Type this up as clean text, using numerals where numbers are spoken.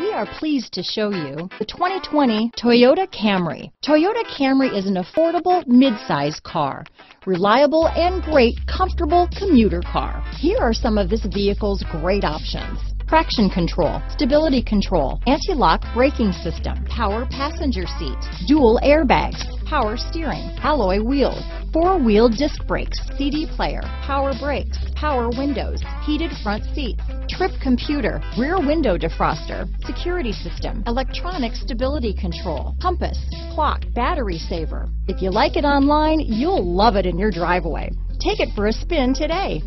We are pleased to show you the 2020 Toyota Camry. Toyota Camry is an affordable midsize car, reliable and great comfortable commuter car. Here are some of this vehicle's great options: traction control, stability control, anti-lock braking system, power passenger seat, dual airbags, power steering, alloy wheels, four-wheel disc brakes, CD player, power brakes, power windows, heated front seats, trip computer, rear window defroster, security system, electronic stability control, compass, clock, battery saver. If you like it online, you'll love it in your driveway. Take it for a spin today.